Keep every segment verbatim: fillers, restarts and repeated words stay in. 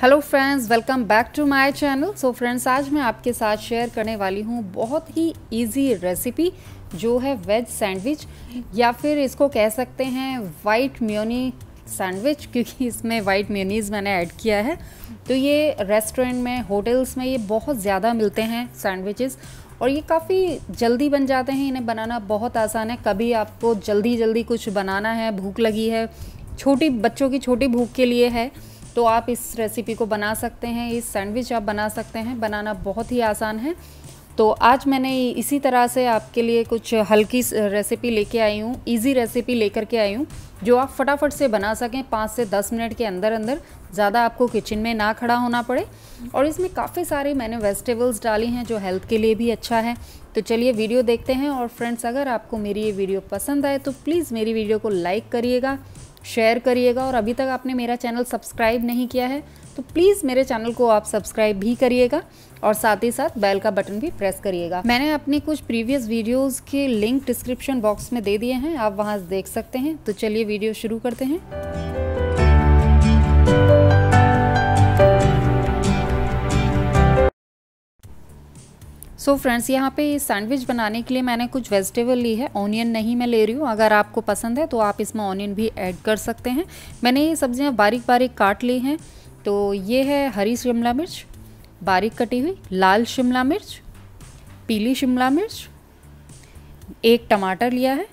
Hello friends, welcome back to my channel. So friends, आज मैं आपके साथ शेयर करने वाली हूँ बहुत ही इजी रेसिपी जो है वेज सैंडविच, या फिर इसको कह सकते हैं वाइट म्योनी सैंडविच, क्योंकि इसमें वाइट मेयोनीज़ मैंने ऐड किया है। तो ये रेस्टोरेंट में, होटल्स में ये बहुत ज़्यादा मिलते हैं सैंडविचेस, और ये काफ़ी जल्दी बन जाते हैं। इन्हें बनाना बहुत आसान है। कभी आपको जल्दी जल्दी कुछ बनाना है, भूख लगी है, छोटी बच्चों की छोटी भूख के लिए है, तो आप इस रेसिपी को बना सकते हैं, इस सैंडविच आप बना सकते हैं। बनाना बहुत ही आसान है। तो आज मैंने इसी तरह से आपके लिए कुछ हल्की रेसिपी लेके आई हूँ, इजी रेसिपी लेकर के आई हूँ जो आप फटाफट से बना सकें पाँच से दस मिनट के अंदर अंदर। ज़्यादा आपको किचन में ना खड़ा होना पड़े। और इसमें काफ़ी सारी मैंने वेजिटेबल्स डाली हैं जो हेल्थ के लिए भी अच्छा है। तो चलिए वीडियो देखते हैं। और फ्रेंड्स, अगर आपको मेरी ये वीडियो पसंद आए तो प्लीज़ मेरी वीडियो को लाइक करिएगा, शेयर करिएगा, और अभी तक आपने मेरा चैनल सब्सक्राइब नहीं किया है तो प्लीज़ मेरे चैनल को आप सब्सक्राइब भी करिएगा, और साथ ही साथ बेल का बटन भी प्रेस करिएगा। मैंने अपनी कुछ प्रीवियस वीडियोस के लिंक डिस्क्रिप्शन बॉक्स में दे दिए हैं, आप वहां देख सकते हैं। तो चलिए वीडियो शुरू करते हैं। सो so फ्रेंड्स, यहाँ पे सैंडविच बनाने के लिए मैंने कुछ वेजिटेबल ली है। ऑनियन नहीं मैं ले रही हूँ, अगर आपको पसंद है तो आप इसमें ऑनियन भी ऐड कर सकते हैं। मैंने ये सब्जियाँ बारीक बारीक काट ली हैं। तो ये है हरी शिमला मिर्च बारीक कटी हुई, लाल शिमला मिर्च, पीली शिमला मिर्च, एक टमाटर लिया है,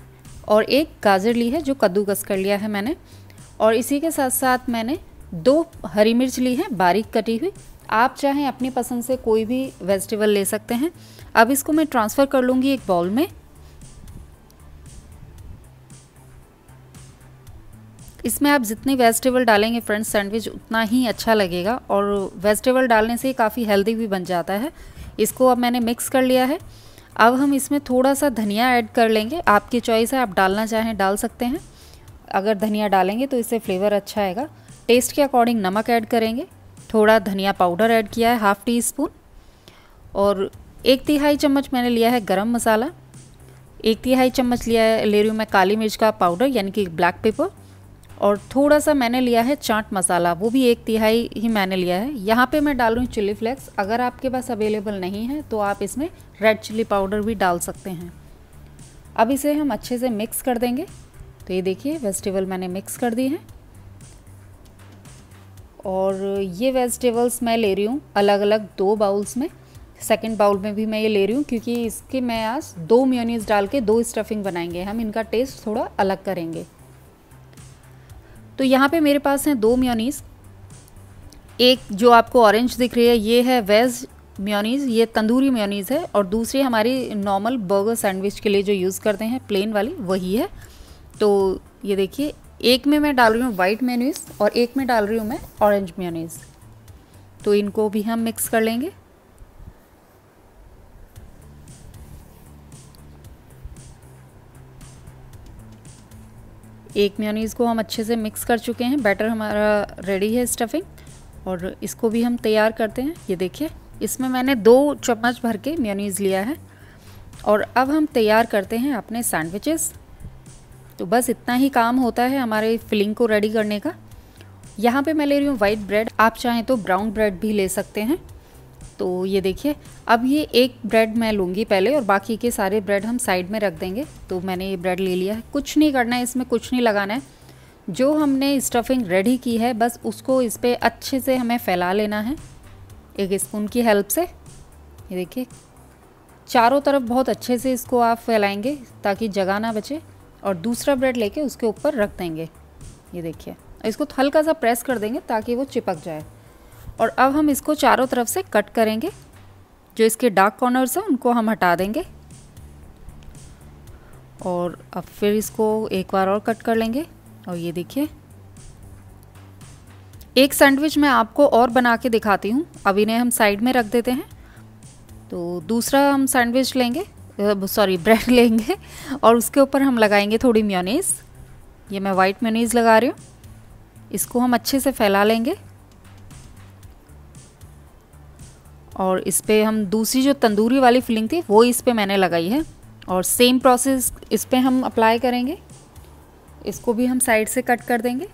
और एक गाजर ली है जो कद्दूकस कर लिया है मैंने। और इसी के साथ साथ मैंने दो हरी मिर्च ली है बारीक कटी हुई। आप चाहें अपनी पसंद से कोई भी वेजिटेबल ले सकते हैं। अब इसको मैं ट्रांसफ़र कर लूँगी एक बाउल में। इसमें आप जितनी वेजिटेबल डालेंगे फ्रेंड्स, सैंडविच उतना ही अच्छा लगेगा, और वेजिटेबल डालने से काफ़ी हेल्दी भी बन जाता है। इसको अब मैंने मिक्स कर लिया है। अब हम इसमें थोड़ा सा धनिया ऐड कर लेंगे। आपकी चॉइस है, आप डालना चाहें डाल सकते हैं। अगर धनिया डालेंगे तो इससे फ्लेवर अच्छा आएगा। टेस्ट के अकॉर्डिंग नमक ऐड करेंगे, थोड़ा धनिया पाउडर ऐड किया है हाफ़ टी स्पून, और एक तिहाई चम्मच मैंने लिया है गरम मसाला, एक तिहाई चम्मच लिया है ले रही हूँ मैं काली मिर्च का पाउडर यानी कि ब्लैक पेपर, और थोड़ा सा मैंने लिया है चाट मसाला, वो भी एक तिहाई ही मैंने लिया है। यहाँ पे मैं डाल रही हूँ चिली फ्लेक्स। अगर आपके पास अवेलेबल नहीं है तो आप इसमें रेड चिली पाउडर भी डाल सकते हैं। अब इसे हम अच्छे से मिक्स कर देंगे। तो ये देखिए वेजिटेबल मैंने मिक्स कर दी है, और ये वेजिटेबल्स मैं ले रही हूँ अलग अलग दो बाउल्स में। सेकंड बाउल में भी मैं ये ले रही हूँ क्योंकि इसके मैं आज दो मेयोनीज डाल के दो स्टफिंग बनाएंगे। हम इनका टेस्ट थोड़ा अलग करेंगे। तो यहाँ पे मेरे पास हैं दो मेयोनीज। एक जो आपको ऑरेंज दिख रही है ये है वेज मेयोनीज, ये तंदूरी मेयोनीज है, और दूसरी हमारी नॉर्मल बर्गर सैंडविच के लिए जो यूज़ करते हैं प्लेन वाली, वही है। तो ये देखिए, एक में मैं डाल रही हूँ वाइट मेयोनीज और एक में डाल रही हूँ मैं ऑरेंज मेयोनीज। तो इनको भी हम मिक्स कर लेंगे। एक मेयोनीज को हम अच्छे से मिक्स कर चुके हैं। बैटर हमारा रेडी है स्टफिंग, और इसको भी हम तैयार करते हैं। ये देखिए, इसमें मैंने दो चम्मच भर के मेयोनीज लिया है। और अब हम तैयार करते हैं अपने सैंडविचेस। तो बस इतना ही काम होता है हमारे फिलिंग को रेडी करने का। यहाँ पे मैं ले रही हूँ वाइट ब्रेड, आप चाहें तो ब्राउन ब्रेड भी ले सकते हैं। तो ये देखिए, अब ये एक ब्रेड मैं लूँगी पहले, और बाकी के सारे ब्रेड हम साइड में रख देंगे। तो मैंने ये ब्रेड ले लिया है। कुछ नहीं करना है इसमें, कुछ नहीं लगाना है। जो हमने स्टफिंग रेडी की है बस उसको इस पर अच्छे से हमें फैला लेना है एक स्पून की हेल्प से। ये देखिए, चारों तरफ बहुत अच्छे से इसको आप फैलाएँगे ताकि जगह ना बचे, और दूसरा ब्रेड लेके उसके ऊपर रख देंगे। ये देखिए, इसको हल्का सा प्रेस कर देंगे ताकि वो चिपक जाए। और अब हम इसको चारों तरफ से कट करेंगे। जो इसके डार्क कॉर्नर्स हैं उनको हम हटा देंगे, और अब फिर इसको एक बार और कट कर लेंगे। और ये देखिए, एक सैंडविच मैं आपको और बना के दिखाती हूँ। अब इन्हें हम साइड में रख देते हैं। तो दूसरा हम सैंडविच लेंगे, सॉरी ब्रेड लेंगे, और उसके ऊपर हम लगाएंगे थोड़ी मेयोनीज़। ये मैं वाइट मेयोनीज़ लगा रही हूँ। इसको हम अच्छे से फैला लेंगे, और इस पर हम दूसरी जो तंदूरी वाली फिलिंग थी वो इस पर मैंने लगाई है, और सेम प्रोसेस इस पर हम अप्लाई करेंगे। इसको भी हम साइड से कट कर देंगे।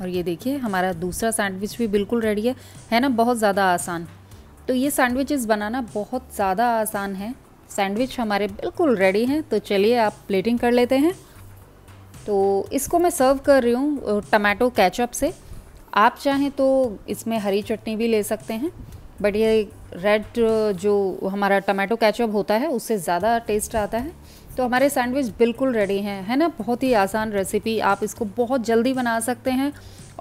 और ये देखिए हमारा दूसरा सैंडविच भी बिल्कुल रेडी है है ना, बहुत ज़्यादा आसान। तो ये सैंडविचेस बनाना बहुत ज़्यादा आसान है। सैंडविच हमारे बिल्कुल रेडी हैं। तो चलिए आप प्लेटिंग कर लेते हैं। तो इसको मैं सर्व कर रही हूँ टमाटो केचप से। आप चाहें तो इसमें हरी चटनी भी ले सकते हैं, बट ये रेड जो हमारा टमाटो केचप होता है उससे ज़्यादा टेस्ट आता है। तो हमारे सैंडविच बिल्कुल रेडी हैं, है ना। बहुत ही आसान रेसिपी, आप इसको बहुत जल्दी बना सकते हैं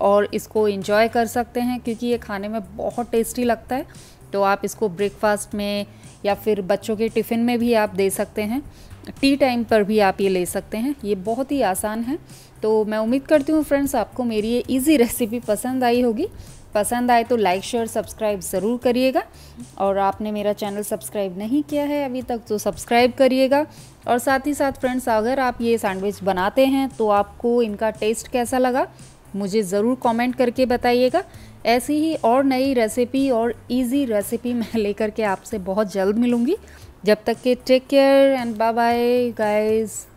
और इसको एंजॉय कर सकते हैं क्योंकि ये खाने में बहुत टेस्टी लगता है। तो आप इसको ब्रेकफास्ट में या फिर बच्चों के टिफ़िन में भी आप दे सकते हैं, टी टाइम पर भी आप ये ले सकते हैं। ये बहुत ही आसान है। तो मैं उम्मीद करती हूँ फ्रेंड्स आपको मेरी ये ईजी रेसिपी पसंद आई होगी। पसंद आए तो लाइक शेयर सब्सक्राइब ज़रूर करिएगा, और आपने मेरा चैनल सब्सक्राइब नहीं किया है अभी तक तो सब्सक्राइब करिएगा। और साथ ही साथ फ्रेंड्स अगर आप ये सैंडविच बनाते हैं तो आपको इनका टेस्ट कैसा लगा मुझे ज़रूर कमेंट करके बताइएगा। ऐसी ही और नई रेसिपी और इजी रेसिपी मैं लेकर के आपसे बहुत जल्द मिलूँगी। जब तक के take care and bye bye guys.